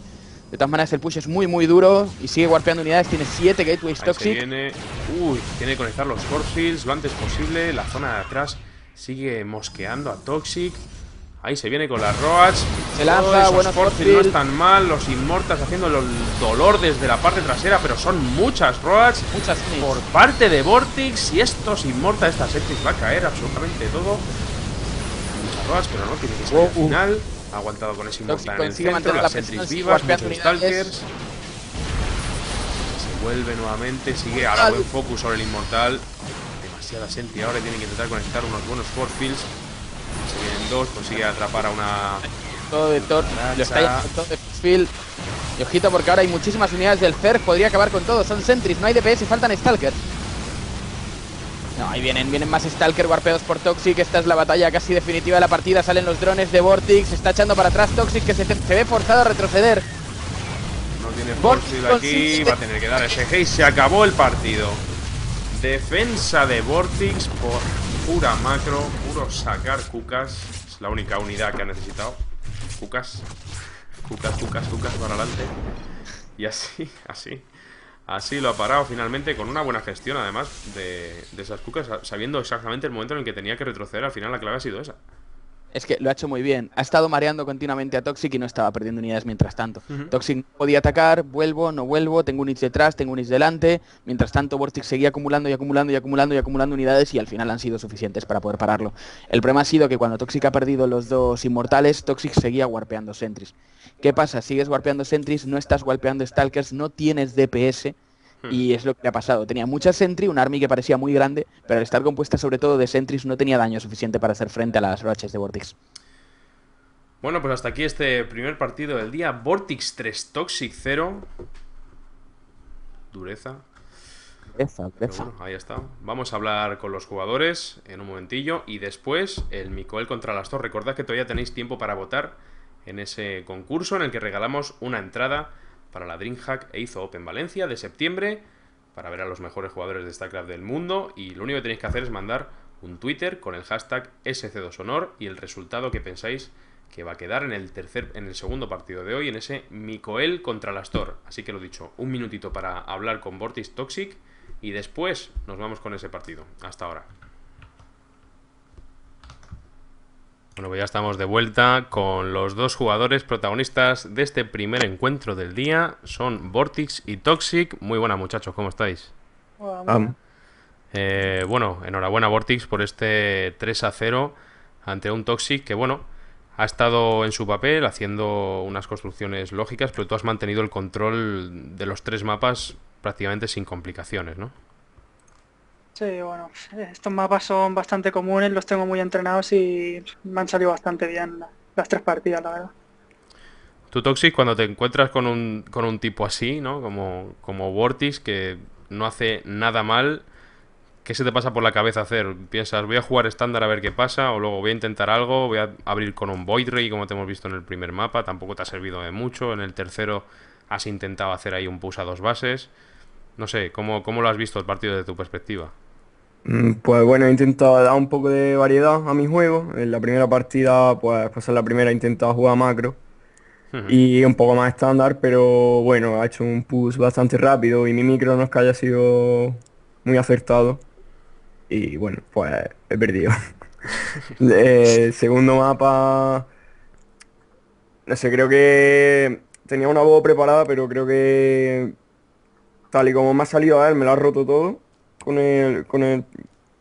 De todas maneras, el push es muy, muy duro y sigue warpeando unidades. Tiene siete gateways Toxic. Viene. Uy, tiene que conectar los force fields lo antes posible. La zona de atrás sigue mosqueando a Toxic. Ahí se viene con las Roach. Se lanza, buenos forcefield. No están mal. Los Inmortals haciendo el dolor desde la parte trasera. Pero son muchas Roach. Muchas hits. Por parte de Vortix. Y estos Inmortals, estas septis, va a caer absolutamente todo. Muchas Roach, pero no tiene que ser al uh, uh. final. Ha aguantado con ese Inmortal en el centro. Las septis vivas, muchos Stalkers. Se vuelve nuevamente. Sigue a la buen focus sobre el Inmortal. Demasiada senti. Ahora tiene que intentar conectar unos buenos forcefields. Se vienen dos, consigue atrapar a una... Todo de Thor, lo está yendo todo de Field. Y ojito porque ahora hay muchísimas unidades del Zerg, podría acabar con todo. Son sentries, no hay D P S y faltan Stalkers. No, ahí vienen, vienen más Stalker, warpeados por Toxic. Esta es la batalla casi definitiva de la partida. Salen los drones de Vortix, se está echando para atrás Toxic, que se, se ve forzado a retroceder. No tiene Vortix aquí, va a tener que dar ese hate. Se acabó el partido. Defensa de Vortix por... Pura macro, puro sacar cucas. Es la única unidad que ha necesitado. Cucas. Cucas, cucas, cucas para adelante. Y así, así. Así lo ha parado finalmente con una buena gestión además de, de esas cucas, sabiendo exactamente el momento en el que tenía que retroceder. Al final la clave ha sido esa. Es que lo ha hecho muy bien. Ha estado mareando continuamente a Toxic y no estaba perdiendo unidades mientras tanto. Uh-huh. Toxic no podía atacar, vuelvo, no vuelvo, tengo un itch detrás, tengo un itch delante. Mientras tanto, Vortix seguía acumulando y acumulando y acumulando y acumulando unidades y al final han sido suficientes para poder pararlo. El problema ha sido que cuando Toxic ha perdido los dos inmortales, Toxic seguía warpeando sentries. ¿Qué pasa? Sigues warpeando sentries, no estás warpeando stalkers, no tienes D P S. Y es lo que le ha pasado. Tenía mucha sentry, un army que parecía muy grande, pero al estar compuesta sobre todo de sentries no tenía daño suficiente para hacer frente a las roaches de Vortix. Bueno, pues hasta aquí este primer partido del día. Vortix tres, Toxic cero. Dureza. Dureza, dureza. Bueno, ahí está. Vamos a hablar con los jugadores en un momentillo y después el Mikael contra Alastor. Recordad que todavía tenéis tiempo para votar en ese concurso en el que regalamos una entrada para la DreamHack e Izo Open Valencia de septiembre, para ver a los mejores jugadores de StarCraft del mundo, y lo único que tenéis que hacer es mandar un Twitter con el hashtag S C dos Honor y el resultado que pensáis que va a quedar en el, tercer, en el segundo partido de hoy, en ese Mikael contra Alastor. Así que lo dicho, un minutito para hablar con VortiX Toxic y después nos vamos con ese partido. Hasta ahora. Bueno, pues ya estamos de vuelta con los dos jugadores protagonistas de este primer encuentro del día. Son VortiX y Toxic. Muy buenas, muchachos, ¿cómo estáis? Um. Eh, bueno, enhorabuena VortiX por este tres a cero ante un Toxic que, bueno, ha estado en su papel haciendo unas construcciones lógicas, pero tú has mantenido el control de los tres mapas prácticamente sin complicaciones, ¿no? Sí, bueno, estos mapas son bastante comunes, los tengo muy entrenados y me han salido bastante bien las, las tres partidas, la verdad. Tú, Toxic, cuando te encuentras con un, con un tipo así, ¿no? Como, como VortiX, que no hace nada mal, ¿qué se te pasa por la cabeza hacer? ¿Piensas, voy a jugar estándar a ver qué pasa? ¿O luego voy a intentar algo? ¿Voy a abrir con un Void Ray, como te hemos visto en el primer mapa? Tampoco te ha servido de mucho. En el tercero has intentado hacer ahí un push a dos bases. No sé, ¿cómo, cómo lo has visto el partido desde tu perspectiva? Pues bueno, he intentado dar un poco de variedad a mi juego. En la primera partida, pues pasar la primera, he intentado jugar macro y un poco más estándar, pero bueno, ha hecho un push bastante rápido y mi micro no es que haya sido muy acertado. Y bueno, pues he perdido. El segundo mapa, no sé, creo que tenía una voz preparada, pero creo que tal y como me ha salido a él, me lo ha roto todo con el, con el,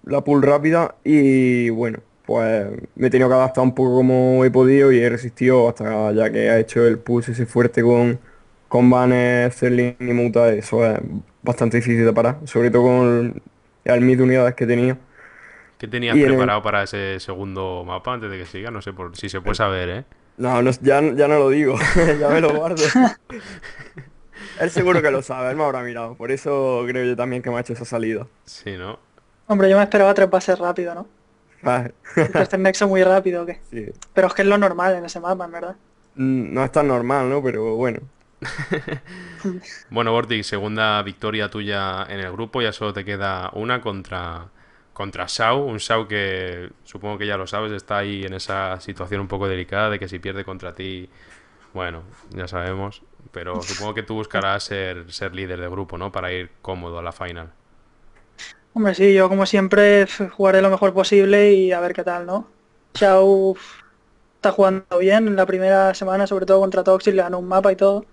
la pull rápida y bueno, pues me he tenido que adaptar un poco como he podido y he resistido hasta ya que ha hecho el push ese fuerte con, con Banner, Sterling y Muta. Eso es bastante difícil de parar, sobre todo con el, el mid de unidades que tenía. ¿Qué tenías y preparado el, para ese segundo mapa antes de que siga? No sé por, si se puede saber, ¿eh? No, no ya, ya no lo digo, ya me lo guardo. Él seguro que lo sabe, él me habrá mirado. Por eso creo yo también que me ha hecho esa salida. Sí, ¿no? Hombre, yo me esperaba tres pases rápido, ¿no? Vale. ¿Este nexo muy rápido o qué? Sí. Pero es que es lo normal en ese mapa, en verdad. No es tan normal, ¿no? Pero bueno. Bueno, VortiX, segunda victoria tuya en el grupo. Ya solo te queda una contra, contra Shao. Un Shao que, supongo que ya lo sabes, está ahí en esa situación un poco delicada de que si pierde contra ti, bueno, ya sabemos. Pero supongo que tú buscarás ser, ser líder de grupo, ¿no? Para ir cómodo a la final. Hombre, sí, yo como siempre jugaré lo mejor posible y a ver qué tal, ¿no? Shao está jugando bien en la primera semana, sobre todo contra Toxic, le ganó un mapa y todo.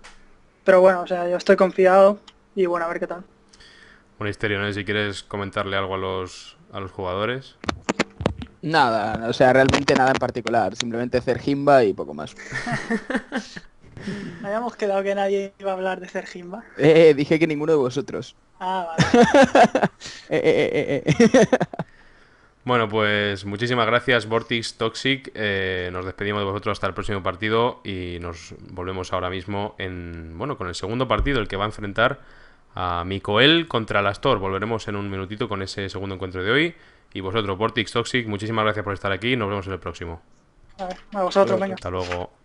Pero bueno, o sea, yo estoy confiado y bueno, a ver qué tal. Bueno, Histeria, ¿no? Si quieres comentarle algo a los, a los jugadores. Nada, o sea, realmente nada en particular. Simplemente hacer Jimba y poco más. Habíamos quedado que nadie iba a hablar de ser Jimba. Eh, eh, dije que ninguno de vosotros. Ah, vale. eh, eh, eh, eh. Bueno, pues muchísimas gracias, VortiX, Toxic. Eh, nos despedimos de vosotros hasta el próximo partido y nos volvemos ahora mismo en, bueno, con el segundo partido, el que va a enfrentar a Mikael contra Alastor. Volveremos en un minutito con ese segundo encuentro de hoy. Y vosotros, VortiX, Toxic, muchísimas gracias por estar aquí. Nos vemos en el próximo. A, ver, a vosotros, venga. Hasta luego.